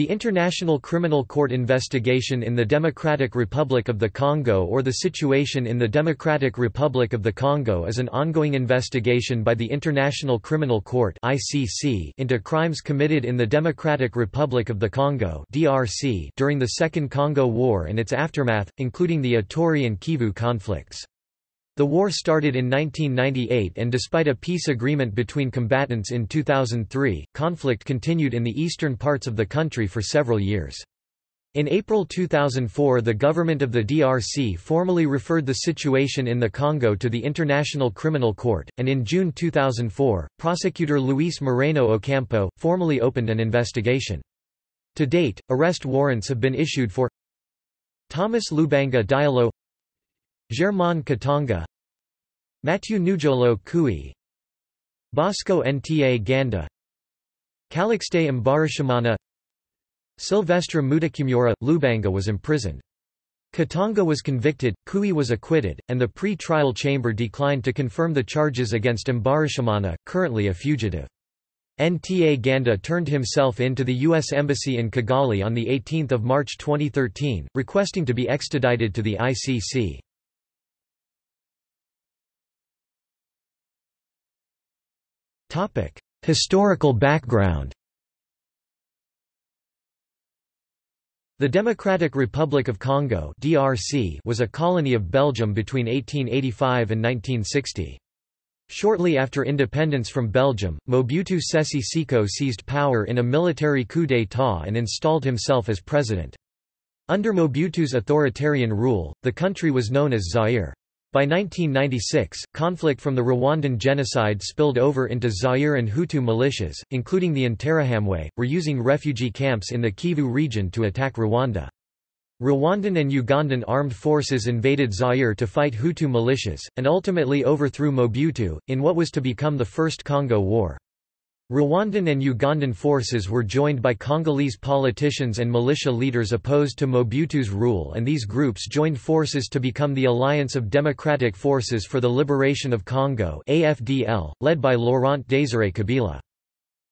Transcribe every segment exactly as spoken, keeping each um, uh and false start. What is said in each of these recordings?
The International Criminal Court investigation in the Democratic Republic of the Congo or the situation in the Democratic Republic of the Congo is an ongoing investigation by the International Criminal Court (I C C) into crimes committed in the Democratic Republic of the Congo (D R C) during the Second Congo War and its aftermath, including the Atori and Kivu conflicts. The war started in nineteen ninety-eight and despite a peace agreement between combatants in two thousand three, conflict continued in the eastern parts of the country for several years. In April two thousand four, the government of the D R C formally referred the situation in the Congo to the International Criminal Court, and in June two thousand four, prosecutor Luis Moreno Ocampo formally opened an investigation. To date, arrest warrants have been issued for Thomas Lubanga Dyilo, Germain Katanga, Mathieu Ngudjolo Chui, Bosco Ntaganda, Callixte Mbarushimana, Sylvestre Mudacumura. Lubanga was imprisoned. Katanga was convicted, Chui was acquitted, and the pre-trial chamber declined to confirm the charges against Mbarushimana, currently a fugitive. Ntaganda turned himself in to the U S Embassy in Kigali on eighteenth of March twenty thirteen, requesting to be extradited to the I C C. Historical background. The Democratic Republic of Congo (D R C) was a colony of Belgium between eighteen eighty-five and nineteen sixty. Shortly after independence from Belgium, Mobutu Sese Seko seized power in a military coup d'état and installed himself as president. Under Mobutu's authoritarian rule, the country was known as Zaire. By nineteen ninety-six, conflict from the Rwandan genocide spilled over into Zaire, and Hutu militias, including the Interahamwe, were using refugee camps in the Kivu region to attack Rwanda. Rwandan and Ugandan armed forces invaded Zaire to fight Hutu militias, and ultimately overthrew Mobutu, in what was to become the First Congo War. Rwandan and Ugandan forces were joined by Congolese politicians and militia leaders opposed to Mobutu's rule, and these groups joined forces to become the Alliance of Democratic Forces for the Liberation of Congo (A F D L), led by Laurent-Désiré Kabila.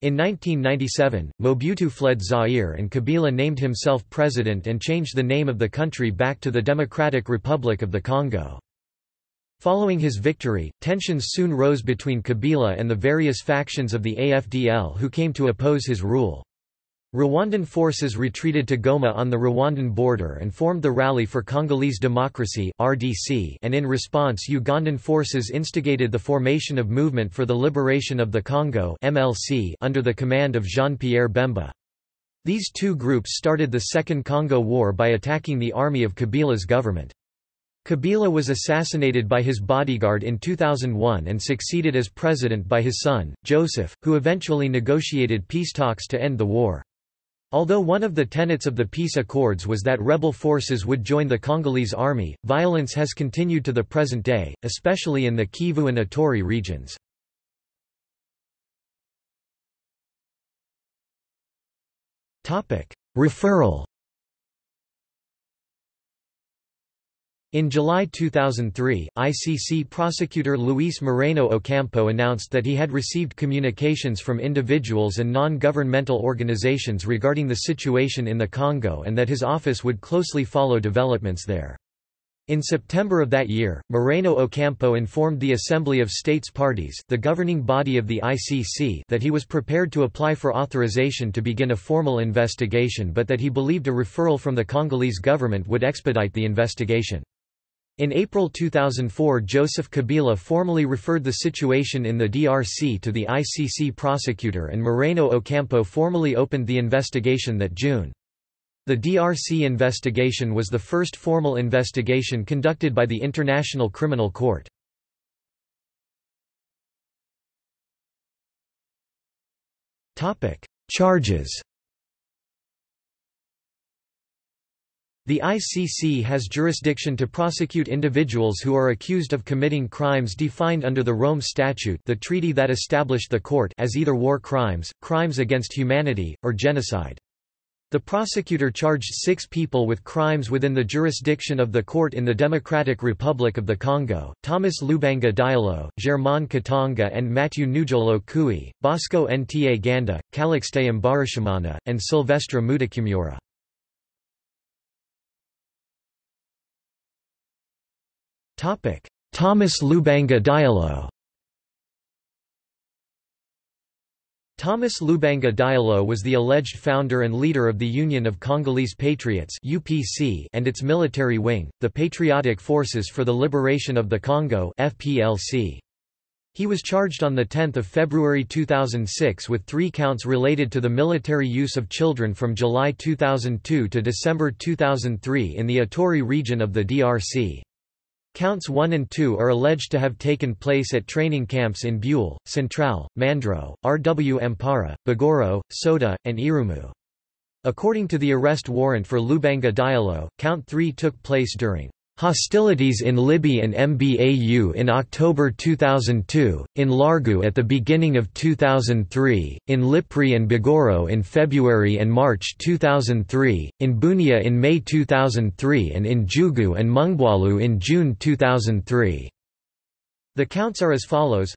In nineteen ninety-seven, Mobutu fled Zaire and Kabila named himself president and changed the name of the country back to the Democratic Republic of the Congo. Following his victory, tensions soon rose between Kabila and the various factions of the A F D L who came to oppose his rule. Rwandan forces retreated to Goma on the Rwandan border and formed the Rally for Congolese Democracy (R D C), and in response Ugandan forces instigated the formation of Movement for the Liberation of the Congo (M L C) under the command of Jean-Pierre Bemba. These two groups started the Second Congo War by attacking the army of Kabila's government. Kabila was assassinated by his bodyguard in two thousand one and succeeded as president by his son, Joseph, who eventually negotiated peace talks to end the war. Although one of the tenets of the peace accords was that rebel forces would join the Congolese army, violence has continued to the present day, especially in the Kivu and Atori regions. Referral. In July two thousand three, I C C prosecutor Luis Moreno Ocampo announced that he had received communications from individuals and non-governmental organizations regarding the situation in the Congo and that his office would closely follow developments there. In September of that year, Moreno Ocampo informed the Assembly of States Parties, the governing body of the I C C, that he was prepared to apply for authorization to begin a formal investigation, but that he believed a referral from the Congolese government would expedite the investigation. In April two thousand four, Joseph Kabila formally referred the situation in the D R C to the I C C prosecutor, and Moreno Ocampo formally opened the investigation that June. The D R C investigation was the first formal investigation conducted by the International Criminal Court. Charges. The I C C has jurisdiction to prosecute individuals who are accused of committing crimes defined under the Rome Statute, the treaty that established the court, as either war crimes, crimes against humanity, or genocide. The prosecutor charged six people with crimes within the jurisdiction of the court in the Democratic Republic of the Congo: Thomas Lubanga Dyilo, Germain Katanga and Mathieu Ngudjolo Chui, Bosco Ntaganda, Callixte Mbarushimana, and Sylvestre Mudacumura. Thomas Lubanga Dyilo. Thomas Lubanga Dyilo was the alleged founder and leader of the Union of Congolese Patriots (U P C) and its military wing, the Patriotic Forces for the Liberation of the Congo (F P L C). He was charged on the tenth of February two thousand six with three counts related to the military use of children from July two thousand two to December two thousand three in the Atori region of the D R C. Counts one and two are alleged to have taken place at training camps in Buell, Central, Mandro, R W Ampara, Bogoro, Soda, and Irumu. According to the arrest warrant for Lubanga Dyilo, Count three took place during hostilities in Libya and Mbau in October two thousand two, in Largu at the beginning of two thousand three, in Lipri and Bogoro in February and March two thousand three, in Bunia in May two thousand three and in Jugu and Mungwalu in June two thousand three. The counts are as follows: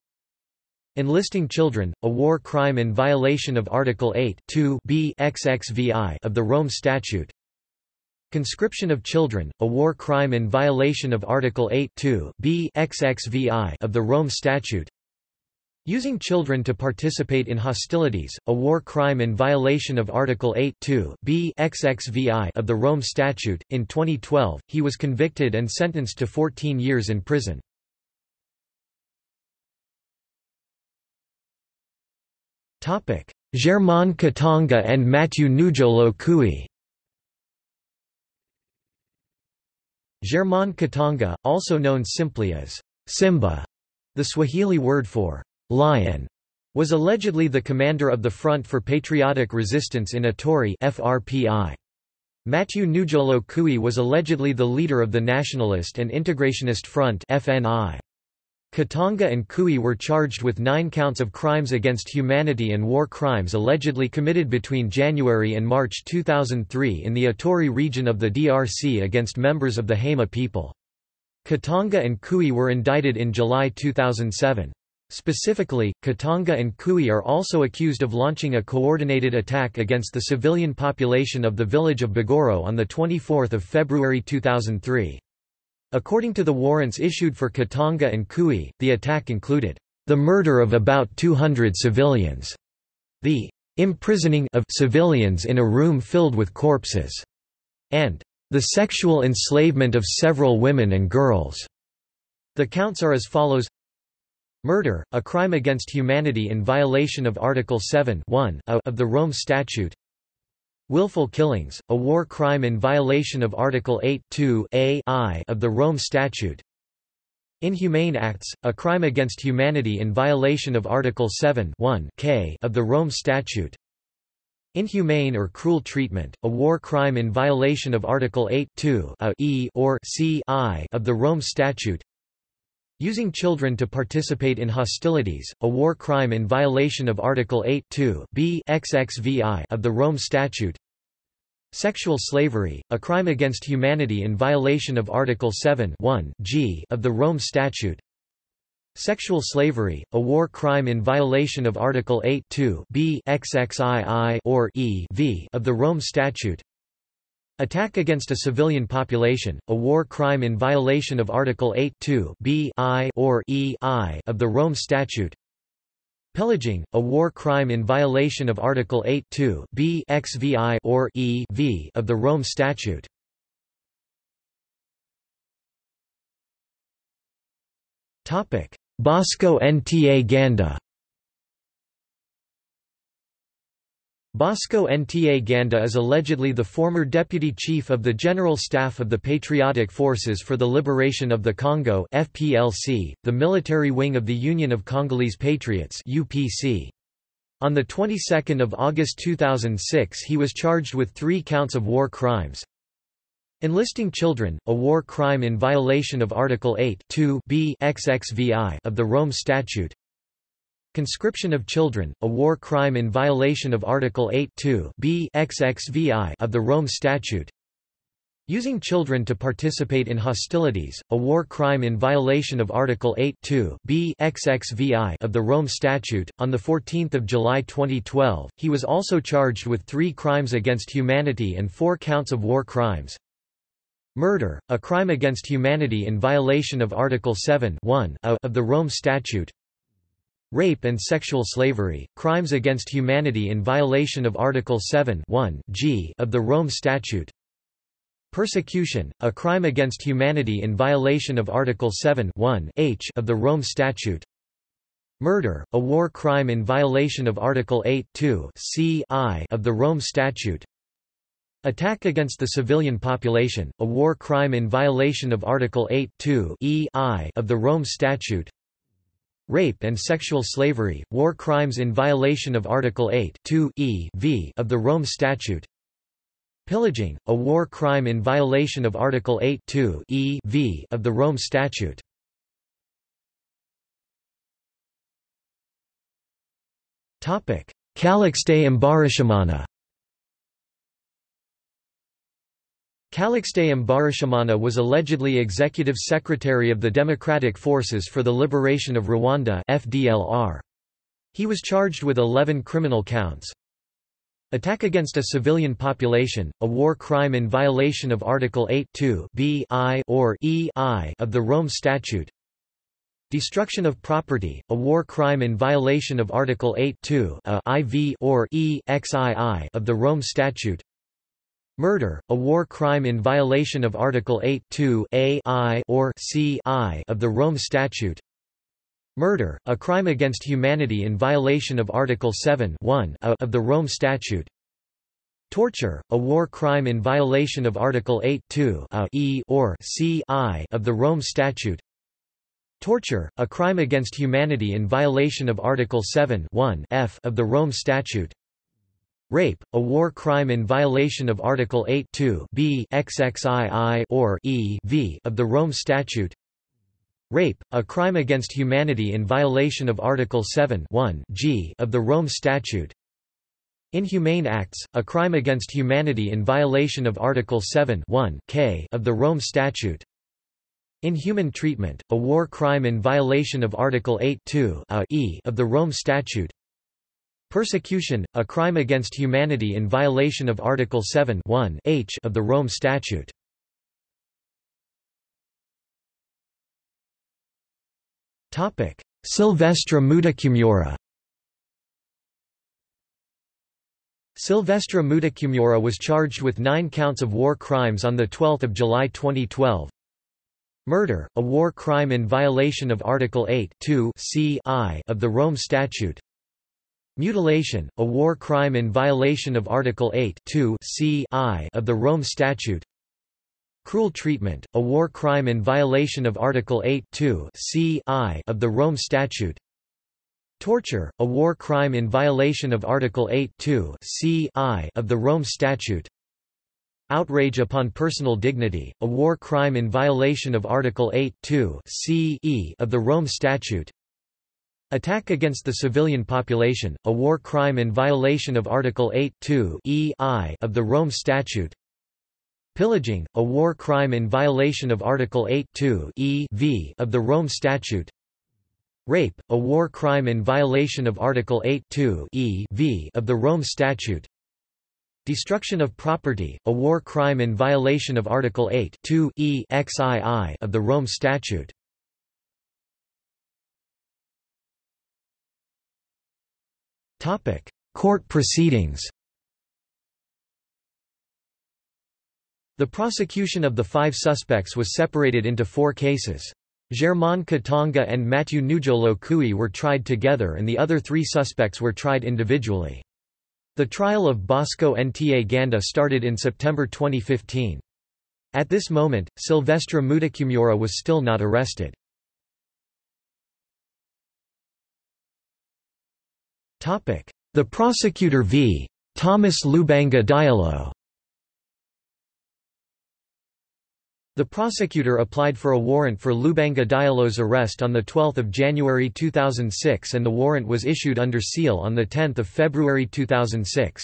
enlisting children, a war crime in violation of Article eight two b of the Rome Statute; conscription of children, a war crime in violation of Article eight two b of the Rome Statute; using children to participate in hostilities, a war crime in violation of Article eight two b of the Rome Statute. In twenty twelve, he was convicted and sentenced to fourteen years in prison. Topic: Germain Katanga and Mathieu Ngudjolo Chui. Germain Katanga, also known simply as Simba, the Swahili word for lion, was allegedly the commander of the Front for Patriotic Resistance in Atori (F R P I). Mathieu Ngudjolo Chui was allegedly the leader of the Nationalist and Integrationist Front (F N I). Katanga and Chui were charged with nine counts of crimes against humanity and war crimes allegedly committed between January and March two thousand three in the Atori region of the D R C against members of the Hema people. Katanga and Chui were indicted in July two thousand seven. Specifically, Katanga and Chui are also accused of launching a coordinated attack against the civilian population of the village of Bogoro on the twenty-fourth of February two thousand three. According to the warrants issued for Katanga and Chui, the attack included the murder of about two hundred civilians, the imprisoning of civilians in a room filled with corpses, and the sexual enslavement of several women and girls. The counts are as follows: murder, a crime against humanity in violation of Article seven one a of the Rome Statute; willful killings, a war crime in violation of Article eight two a i of the Rome Statute; inhumane acts, a crime against humanity in violation of Article seven one k of the Rome Statute; inhumane or cruel treatment, a war crime in violation of Article eight two a e or c i of the Rome Statute; using children to participate in hostilities, a war crime in violation of Article eight two b of the Rome Statute; sexual slavery, a crime against humanity in violation of Article seven one g of the Rome Statute; sexual slavery, a war crime in violation of Article eight two b or e v of the Rome Statute; attack against a civilian population, a war crime in violation of Article eight two b i or e i of the Rome Statute; pillaging, a war crime in violation of Article eight two b x v i or e v of the Rome Statute. Topic: Bosco Ntaganda. Bosco Ntaganda is allegedly the former deputy chief of the General Staff of the Patriotic Forces for the Liberation of the Congo (F P L C), the military wing of the Union of Congolese Patriots (U P C). On the twenty-second of August two thousand six, he was charged with three counts of war crimes: enlisting children, a war crime in violation of Article eight two b of the Rome Statute; Conscription of children, a war crime in violation of Article eight point two b of the Rome Statute. Using children to participate in hostilities, a war crime in violation of Article eight point two b of the Rome Statute. On the fourteenth of July twenty twelve, he was also charged with three crimes against humanity and four counts of war crimes. Murder, a crime against humanity in violation of Article seven point one a of the Rome Statute. Rape and sexual slavery, crimes against humanity in violation of Article seven point one g of the Rome Statute. Persecution, a crime against humanity in violation of Article seven point one h of the Rome Statute. Murder, a war crime in violation of Article eight point two c i of the Rome Statute. Attack against the civilian population, a war crime in violation of Article eight point two e i of the Rome Statute. Rape and sexual slavery, war crimes in violation of Article eight point two e v of the Rome Statute. Pillaging, a war crime in violation of Article eight point two e v of the Rome Statute. Topic: Callixte Mbarushimana. Callixte Mbarushimana was allegedly executive secretary of the Democratic Forces for the Liberation of Rwanda (F D L R). He was charged with eleven criminal counts. Attack against a civilian population, a war crime in violation of Article eight point two b i or e i of the Rome Statute. Destruction of property, a war crime in violation of Article eight point two a iv or e xii of the Rome Statute. Murder, a war crime in violation of Article eight point two a i or c i of the Rome Statute. Murder, a crime against humanity in violation of Article seven point one a of the Rome Statute. Torture, a war crime in violation of Article eight point two a e or c i of the Rome Statute. Torture, a crime against humanity in violation of Article seven point one f of the Rome Statute. Rape, a war crime in violation of Article eight point two b xxii or e v of the Rome Statute. Rape, a crime against humanity in violation of Article seven point one g of the Rome Statute. Inhumane acts, a crime against humanity in violation of Article seven point one k of the Rome Statute. Inhuman treatment, a war crime in violation of Article eight point two a e of the Rome Statute. Persecution, a crime against humanity in violation of Article seven point one h of the Rome Statute. Sylvestre Mudacumura. Sylvestre Mudacumura was charged with nine counts of war crimes on the twelfth of July twenty twelve. Murder, a war crime in violation of Article eight point two c i of the Rome Statute. Mutilation, a war crime in violation of Article eight point two c i of the Rome Statute. Cruel treatment, a war crime in violation of Article eight point two c i of the Rome Statute. Torture, a war crime in violation of Article eight point two c i of the Rome Statute. Outrage upon personal dignity, a war crime in violation of Article eight point two c e of the Rome Statute. Attack against the civilian population, a war crime in violation of Article eight point two e i of the Rome Statute. Pillaging, a war crime in violation of Article eight point two e v of the Rome Statute. Rape, a war crime in violation of Article eight point two e v of the Rome Statute. Destruction of property, a war crime in violation of Article eight point two e xii of the Rome Statute. Topic: Court proceedings. The prosecution of the five suspects was separated into four cases. Germain Katanga and Mathieu Ngudjolo Chui were tried together and the other three suspects were tried individually. The trial of Bosco Ntaganda started in September twenty fifteen. At this moment, Sylvestre Mudacumura was still not arrested. The prosecutor v. Thomas Lubanga Dyilo. The prosecutor applied for a warrant for Lubanga Dyilo's arrest on the twelfth of January two thousand six and the warrant was issued under seal on the tenth of February two thousand six.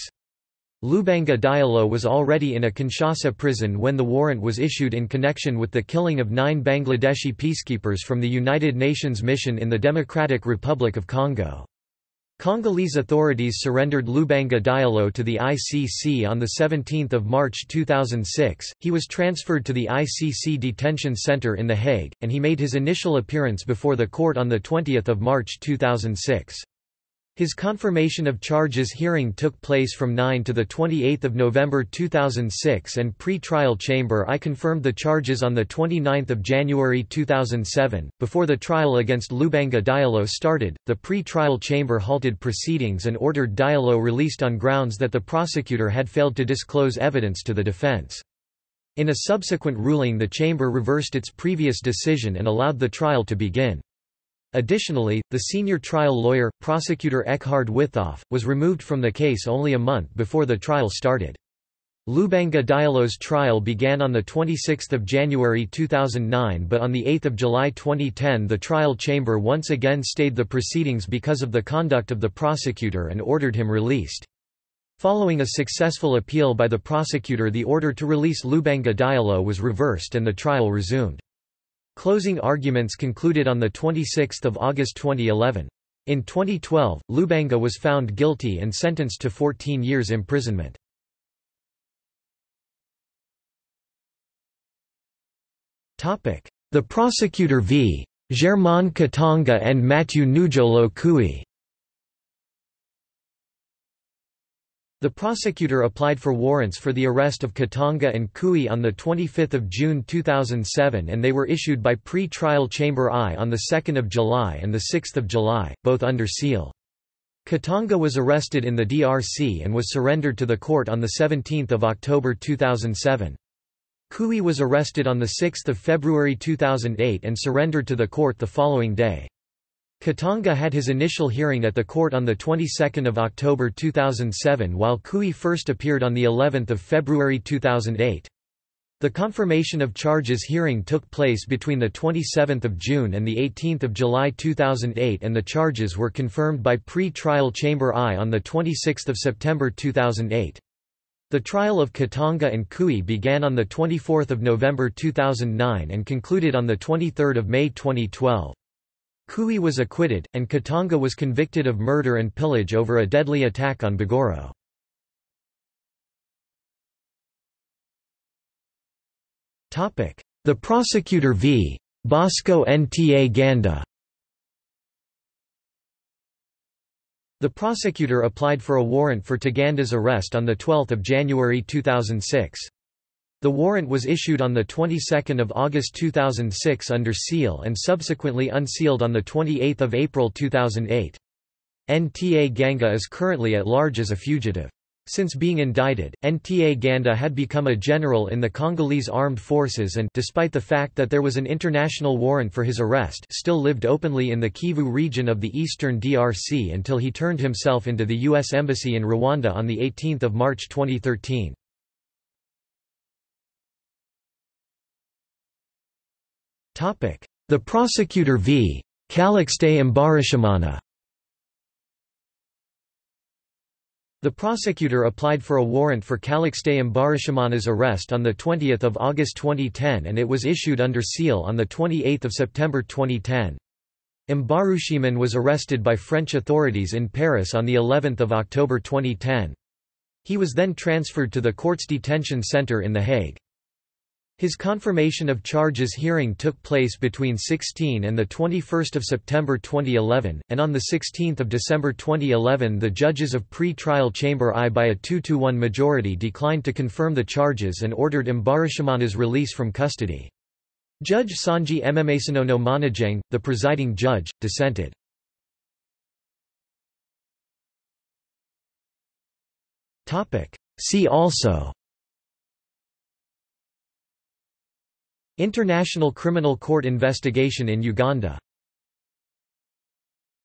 Lubanga Dyilo was already in a Kinshasa prison when the warrant was issued in connection with the killing of nine Bangladeshi peacekeepers from the United Nations mission in the Democratic Republic of Congo. Congolese authorities surrendered Lubanga Dyilo to the I C C on the seventeenth of March two thousand six, he was transferred to the I C C detention center in The Hague, and he made his initial appearance before the court on the twentieth of March two thousand six. His confirmation of charges hearing took place from the ninth to the twenty-eighth of November two thousand six and pre-trial chamber I confirmed the charges on the twenty-ninth of January two thousand seven. Before the trial against Lubanga Dyilo started, the pre-trial chamber halted proceedings and ordered Dyilo released on grounds that the prosecutor had failed to disclose evidence to the defense. In a subsequent ruling the chamber reversed its previous decision and allowed the trial to begin. Additionally, the senior trial lawyer, prosecutor Eckhard Witthoff, was removed from the case only a month before the trial started. Lubanga Dyilo's trial began on the twenty-sixth of January two thousand nine, but on the eighth of July twenty ten the trial chamber once again stayed the proceedings because of the conduct of the prosecutor and ordered him released. Following a successful appeal by the prosecutor the order to release Lubanga Dyilo was reversed and the trial resumed. Closing arguments concluded on the twenty-sixth of August twenty eleven. In twenty twelve, Lubanga was found guilty and sentenced to fourteen years imprisonment. The prosecutor v. Germain Katanga and Mathieu Ngudjolo Chui. The prosecutor applied for warrants for the arrest of Katanga and Chui on the twenty-fifth of June two thousand seven and they were issued by pre-trial chamber I on the second of July and the sixth of July, both under seal. Katanga was arrested in the D R C and was surrendered to the court on the seventeenth of October two thousand seven. Chui was arrested on the sixth of February two thousand eight and surrendered to the court the following day. Katanga had his initial hearing at the court on the twenty-second of October two thousand seven while Chui first appeared on the eleventh of February two thousand eight. The confirmation of charges hearing took place between the twenty-seventh of June and the eighteenth of July two thousand eight and the charges were confirmed by pre-trial chamber I on the twenty-sixth of September two thousand eight. The trial of Katanga and Chui began on the twenty-fourth of November two thousand nine and concluded on the twenty-third of May twenty twelve. Chui was acquitted, and Katanga was convicted of murder and pillage over a deadly attack on Bogoro. The prosecutor v. Bosco Ntaganda. The prosecutor applied for a warrant for Taganda's arrest on the twelfth of January two thousand six. The warrant was issued on the twenty-second of August two thousand six under seal and subsequently unsealed on the twenty-eighth of April two thousand eight. Ntaganda is currently at large as a fugitive. Since being indicted, Ntaganda had become a general in the Congolese armed forces and, despite the fact that there was an international warrant for his arrest, still lived openly in the Kivu region of the eastern D R C until he turned himself into the U S embassy in Rwanda on the eighteenth of March twenty thirteen. The prosecutor v. Callixte Mbarushimana. The prosecutor applied for a warrant for Callixte Mbarushimana's arrest on the twentieth of August twenty ten and it was issued under seal on the twenty-eighth of September twenty ten. Mbarushiman was arrested by French authorities in Paris on the eleventh of October twenty ten. He was then transferred to the court's detention center in The Hague. His confirmation of charges hearing took place between the sixteenth and the twenty-first of September twenty eleven, and on the sixteenth of December twenty eleven the judges of pre-trial chamber I by a two to one majority declined to confirm the charges and ordered Mbarushimana's release from custody. Judge Sanji Mmasono no Manajang, the presiding judge, dissented. See also: International Criminal Court investigation in Uganda.